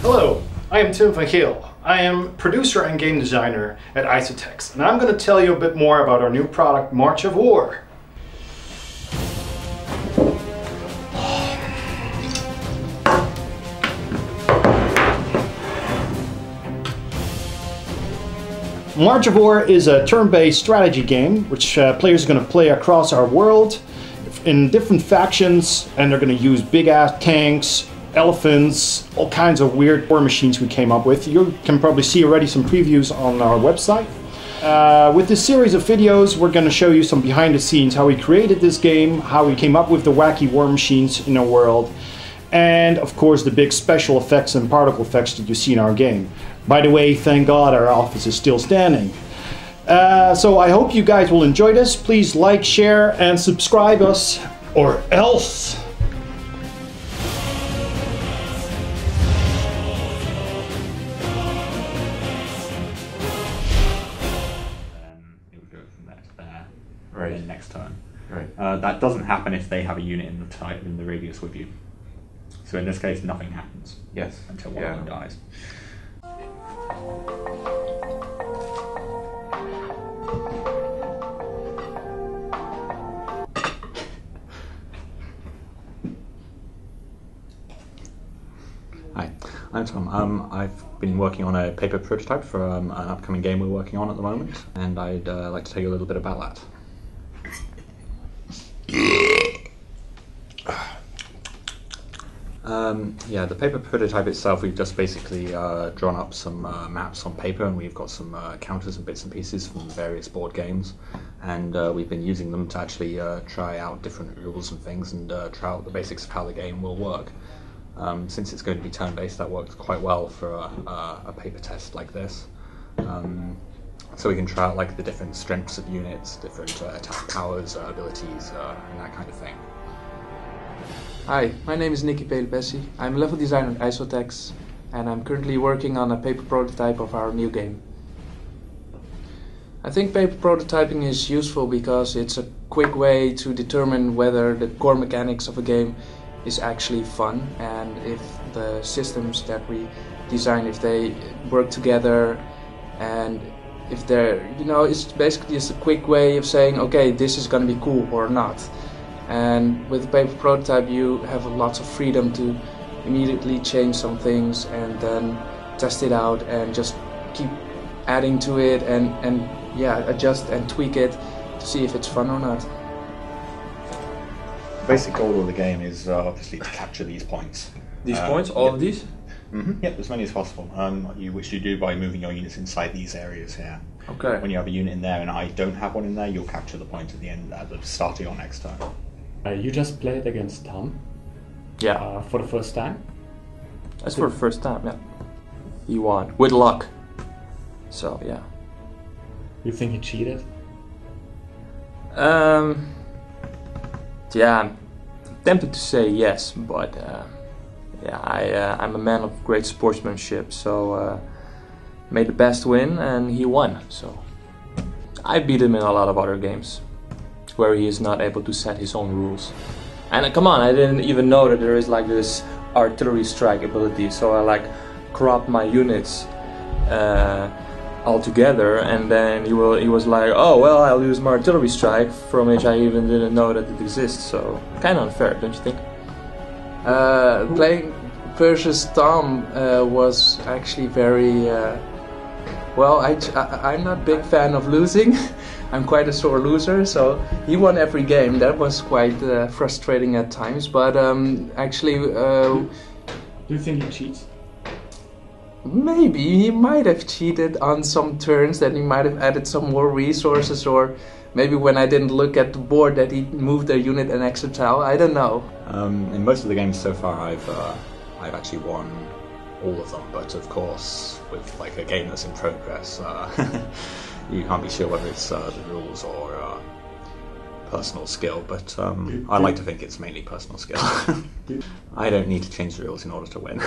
Hello, I am Tim Van Hill. I am producer and game designer at Isotex, and I'm going to tell you a bit more about our new product, March of War. March of War is a turn-based strategy game which players are going to play across our world in different factions, and they're going to use big-ass tanks, elephants, all kinds of weird war machines we came up with. You can probably see already some previews on our website. With this series of videos, we're going to show you some behind the scenes, how we created this game, how we came up with the wacky war machines in our world, and of course the big special effects and particle effects that you see in our game. By the way, thank God our office is still standing. So I hope you guys will enjoy this. Please like, share, and subscribe us, or else. Right. Next turn. Right. That doesn't happen if they have a unit in the radius with you. So in this case, nothing happens. Yes. Until one of them dies. Hi, I'm Tom. I've been working on a paper prototype for an upcoming game we're working on at the moment, and I'd like to tell you a little bit about that. Yeah, the paper prototype itself, we've just basically drawn up some maps on paper, and we've got some counters and bits and pieces from various board games, and we've been using them to actually try out different rules and things, and try out the basics of how the game will work. Since it's going to be turn-based, that works quite well for a paper test like this. So we can try out like the different strengths of units, different attack powers, abilities, and that kind of thing. Hi, my name is Nicky Pale-Bessie. I'm a level designer at Isotex, and I'm currently working on a paper prototype of our new game. I think paper prototyping is useful because it's a quick way to determine whether the core mechanics of a game is actually fun, and if the systems that we design, if they work together, and if they're, you know, it's basically just a quick way of saying, okay, this is going to be cool or not. And with the paper prototype, you have lots of freedom to immediately change some things and then test it out and just keep adding to it and yeah, adjust and tweak it to see if it's fun or not. The basic goal of the game is obviously to capture these points. These points? All of these? Mm-hmm. Yep, as many as possible, which you do by moving your units inside these areas here. Okay. When you have a unit in there and I don't have one in there, you'll capture the point at the end, at the start of your next turn. You just played against Tom. Yeah. For the first time. That's for the first time, yeah. You won with luck. So yeah. You think he cheated? Yeah, I'm tempted to say yes, but yeah, I'm a man of great sportsmanship, so made the best win, and he won. So I beat him in a lot of other games where he is not able to set his own rules. And come on, I didn't even know that there is like this artillery strike ability, so I like cropped my units all together, and then he was like, oh well, I'll use my artillery strike, from which I even didn't know that it exists, so kind of unfair, don't you think? Playing versus Tom was actually very, well, I'm not a big fan of losing. I'm quite a sore loser, so he won every game. That was quite frustrating at times, but actually... Do you think he cheats? Maybe. He might have cheated on some turns, that he might have added some more resources, or maybe when I didn't look at the board that he moved a unit an extra tile. I don't know. In most of the games so far, I've actually won all of them, but of course, with like a game that's in progress, you can't be sure whether it's the rules or personal skill, but I like to think it's mainly personal skill. I don't need to change the rules in order to win.